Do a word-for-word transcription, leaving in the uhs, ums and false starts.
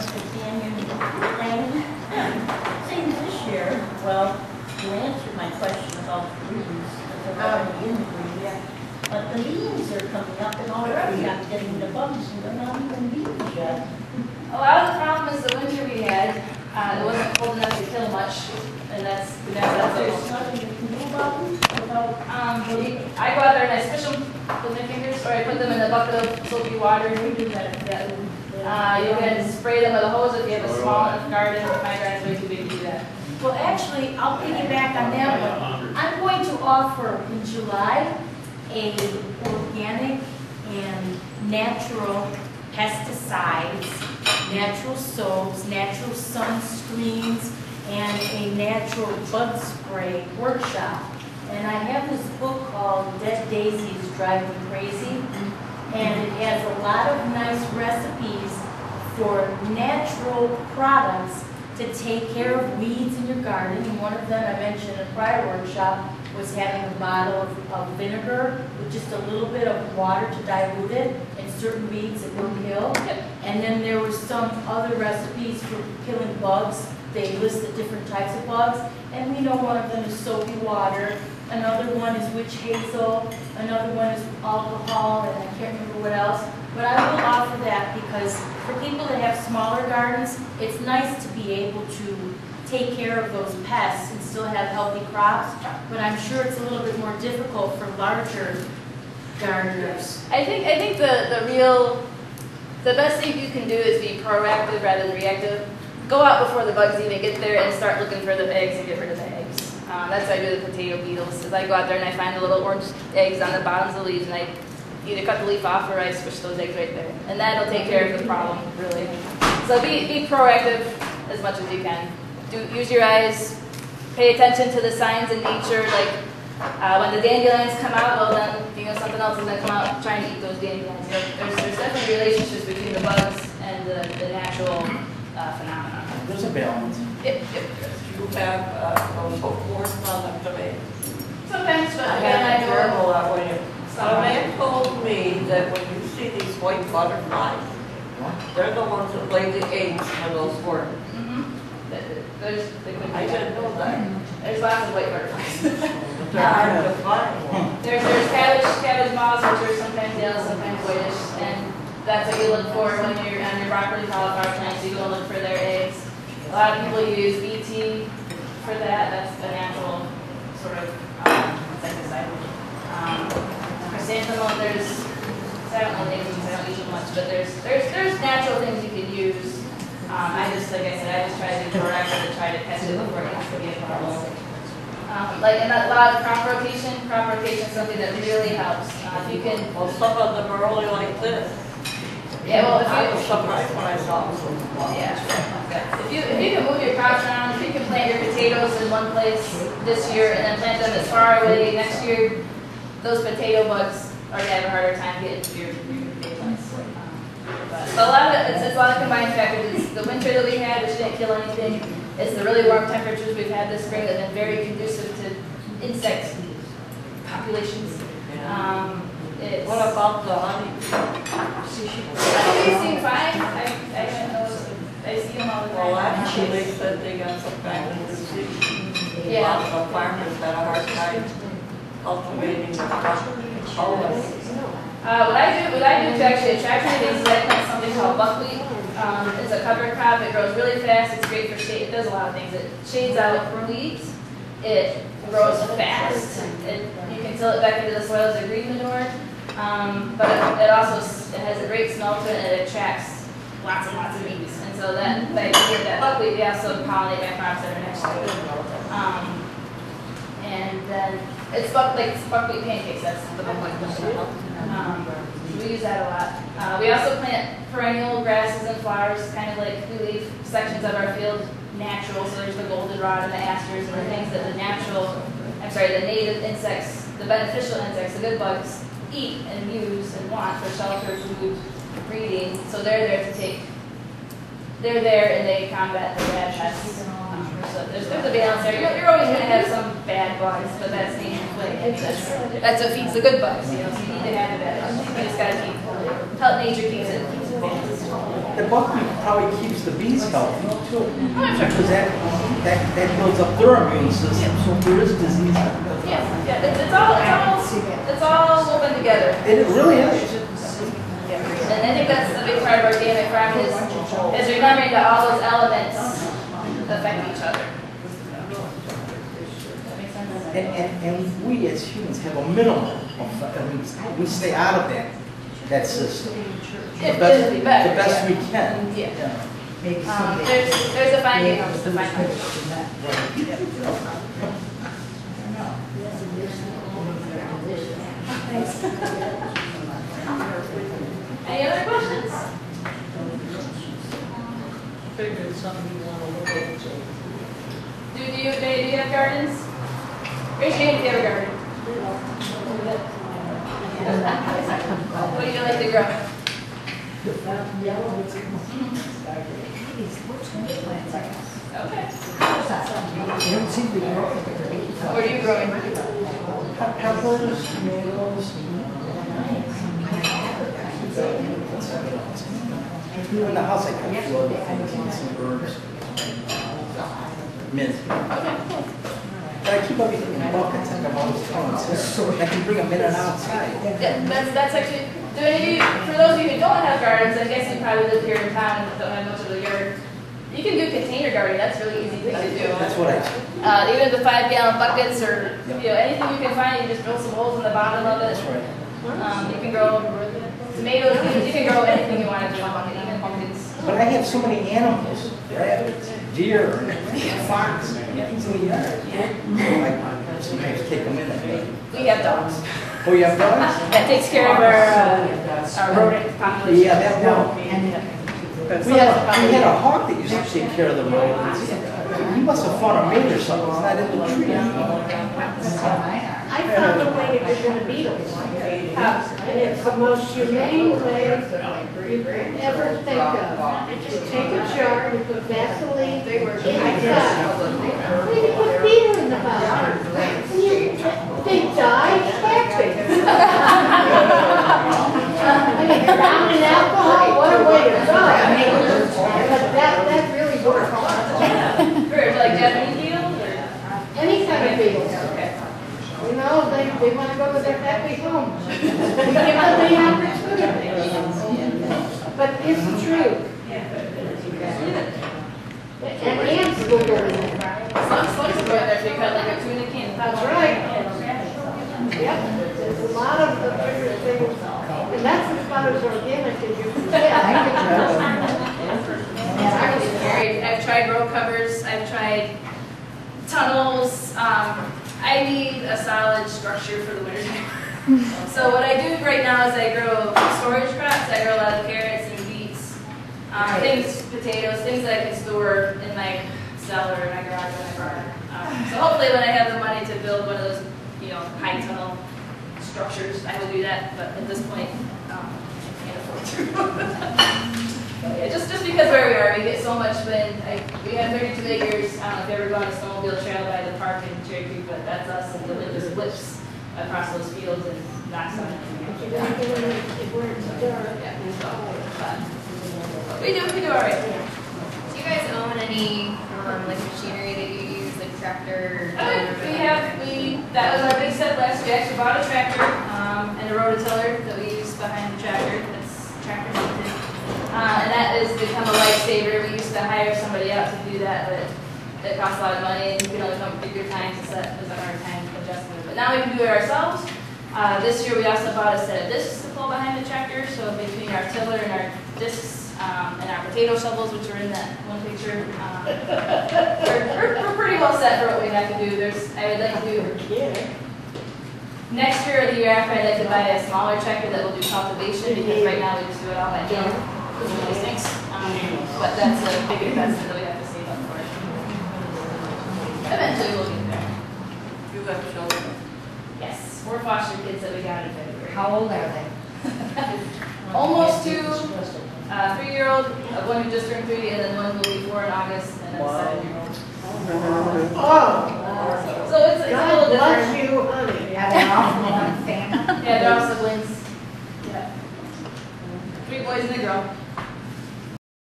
next weekend you're going to be playing. And seems this year, well, you answered my question about the greens, because they're already in the green. Yeah. But the beans are coming up, and already I'm getting the bugs, and they're not even beans yet. Oh, well, the problem is the winter we had, uh, it wasn't cold enough to kill much, and that's that's, that's there's nothing you can do about them. Um, I go out there and I squish them with my fingers, or I put them in a bucket of soapy water. You do that. Uh, you can spray them with a hose if you have a small enough garden. My garden's way too big to do that. Well, actually, I'll piggyback on that one. I'm going to offer in July a organic and natural pesticides, natural soaps, natural sunscreens, and a natural bug spray workshop. And I have this book called Dead Daisies Drive Me Crazy, and it has a lot of nice recipes for natural products to take care of weeds in your garden. And one of them I mentioned in a prior workshop was having a bottle of, of vinegar with just a little bit of water to dilute it, and certain weeds it will kill. And then there were some other recipes for killing bugs. They list the different types of bugs, and we know one of them is soapy water. Another one is witch hazel, another one is alcohol, and I can't remember what else. But I will offer that because for people that have smaller gardens, it's nice to be able to take care of those pests and still have healthy crops. But I'm sure it's a little bit more difficult for larger gardeners. I think I think the, the real, the best thing you can do is be proactive rather than reactive. Go out before the bugs even get there and start looking for the eggs and get rid of the eggs. Uh, that's what I do with potato beetles, is I go out there and I find the little orange eggs on the bottoms of the leaves, and I either cut the leaf off or I squish those eggs right there. And that'll take care of the problem, really. So be, be proactive as much as you can. Do, use your eyes, pay attention to the signs in nature, like uh, when the dandelions come out, well then, you know, something else is gonna come out trying to eat those dandelions. So there's, there's definitely relationships between the bugs and the, the natural uh, phenomena. There's a balance. If, if you have uh, those horse on them to me. Sometimes I had a gerbil out with you. Someone told me that when you see these white butterflies, what? They're the ones that lay the eggs for those worms. Mm-hmm. There's, they I didn't know that. Mm-hmm. There's lots of white butterflies. They're hard to find. There's cabbage, cabbage moths, which are sometimes yellow, sometimes whitish, and that's what you look for when you're on your broccoli cauliflower plants. You go and look for their eggs. A lot of people use B T for that. That's the natural sort of um, insecticide. Um, chrysanthemum, there's, I don't know names, I don't use them much, but there's there's there's natural things you can use. Um, I just, like I said, I just try to be proactive and try to catch it before it has to be a problem. Um, like, and a lot of crop rotation. Crop rotation is something that really helps. Uh, if you can. Well, some of them are only like this. Yeah, well, if you, I was surprised when I saw this one. Yeah, if you, if you can move your crops around, if you can plant your potatoes in one place this year and then plant them as far away next year, those potato bugs are going to have a harder time getting to your, your potato plants. Um, so a lot of it, it's, it's a lot of combined factors. It's the winter that we had, which didn't kill anything. It's the really warm temperatures we've had this spring that have been very conducive to insect populations. Um, It's what about the honey? They seem fine. I, I don't know. I see them all the time. Well, actually, they said they got some kind of disease. Yeah. Lots of farmers had a hard time cultivating the crop. Always. Uh, what I do, what I do to actually attract these is I plant something called buckwheat. Um, it's a cover crop. It grows really fast. It's great for shade. It does a lot of things. It shades out for weeds. It grows fast. It, you can till it back into the soil as a green manure. Um, but it, it also it has a great smell to it, and it attracts lots and lots of bees. And so that by doing that buckwheat, we also pollinate my crops that are next to it. Um, and then it's buck, like it's buckwheat pancakes. That's the buckwheat. Um, we use that a lot. Uh, we also plant perennial grasses and flowers, kind of like we leave sections of our field natural. So there's the goldenrod and the asters and the things that the natural, I'm sorry, the native insects, the beneficial insects, the good bugs, eat and use and want for shelter, food, breeding. So they're there to take, they're there and they combat the bad pests. Um, so there's, there's a balance there. You're, you're always going to have some bad bugs, but that's the like, that's, that's what feeds the good bugs. You know, so you need to have the bad bugs. You just got to keep, help nature keeps it. The buckwheat probably keeps the bees healthy too, because that that that builds up their immune system. So there is disease. Yeah, yeah, it's, it's all it's all woven together. It really is. And I think that's the big part of organic farming is is remembering that all those elements affect each other. And, and, and we as humans have a minimum of, I mean, we stay out of that, that system the best, be better, the best yeah. we can. Yeah. Yeah. Maybe um, there's, there's a fine yeah. balance. Yeah. Any other questions? I figured something you want to look at. Do you, do you have gardens? Raise your hand if you have a garden. What do you like to grow? Okay. What are you growing? Peppers, tomatoes. In the house, I cut flowers and some herbs. Mint. Okay, cool. But I keep everything in buckets, like I've always told us. I can bring them in and outside. Yeah, that's, that's actually, do any of you, for those of you who don't have gardens, I guess you probably live here in town and don't have much of a yard. You can do container gardening, that's a really easy thing to do. That's what I do. Uh, even the five gallon buckets or yep. you know, anything you can find, you just drill some holes in the bottom of it. That's right. Um, you can grow tomatoes, you can grow anything you want to do in a bucket, even pumpkins. But I have so many animals. Rabbits, deer, fox, things in the yard. Sometimes take them in that day. We have dogs. Oh, you have dogs? That takes care of our, uh, our rodent population. Yeah, that one. We had a, we had a hawk that used to take care of the rodents. He must have fought a mate or something. It's not in the tree anymore. I found a way to get rid of beetles. And it's the most humane way you ever think of. I just take a jar and put Vaseline. They were in the cup. We didn't put beer in the bottle. They died happy. I mean, ground and alcohol, what a way to go. I mean, but that, that really worked. Like Japanese beetles? Any kind of beetles. You know, they, they want to go with their happy home. We give them the opportunity. But it's true. And ants will go in there. Some slugs will go in there, so you cut like a tuna can. That's right. Yep. There's a lot of the bigger things. And that's as about as organic as you can get. It's really scary. I've tried road covers. I've tried tunnels. Um, I need a solid structure for the winter time. So what I do right now is I grow storage crops. I grow a lot of carrots. Um, things, potatoes, things that I can store in my cellar, in my garage, in my barn. Um, so hopefully when I have the money to build one of those, you know, high tunnel structures, I will do that. But at this point, um, I can't afford to. Yeah, just, just because where we are, we get so much wind. I, we have thirty-two acres. I don't know if you've ever gone on a snowmobile trail by the park in Cherry Creek, but that's us, and the wind just whips across those fields and knocks on everything. Yeah, so, but, We do, we do all right. Do you guys own any um, like machinery that you use, like tractor? Uh, we have, we, that was our big step last year. We actually bought a tractor um, and a rototiller that we use behind the tractor. That's tractor season. Uh, and that has become a lifesaver. We used to hire somebody out to do that, but it costs a lot of money and you can only come through your time, so that was a hard time adjustment. But now we can do it ourselves. Uh, this year we also bought a set of discs to pull behind the tractor, so between our tiller and our discs, Um, and our potato shovels, which are in that one picture, um, we're, we're pretty well set for what we have to do. There's, I would like to do, next year or the year after, I'd like to buy a smaller tractor that will do cultivation, because right now we just do it all by hand, which really stinks. Um, but that's a big investment that we have to save up for. Eventually we'll get there. You have children? Yes, we're foster kids that we got in February. How old are they? Almost two. Uh, three-year-old, one who just turned three, and then one who will be four in August, and then a seven-year-old. Oh! Wow. So it's, it's a little different. You, honey. Yeah, they're all siblings. Yeah, they're all siblings. Yeah. Three boys and a girl.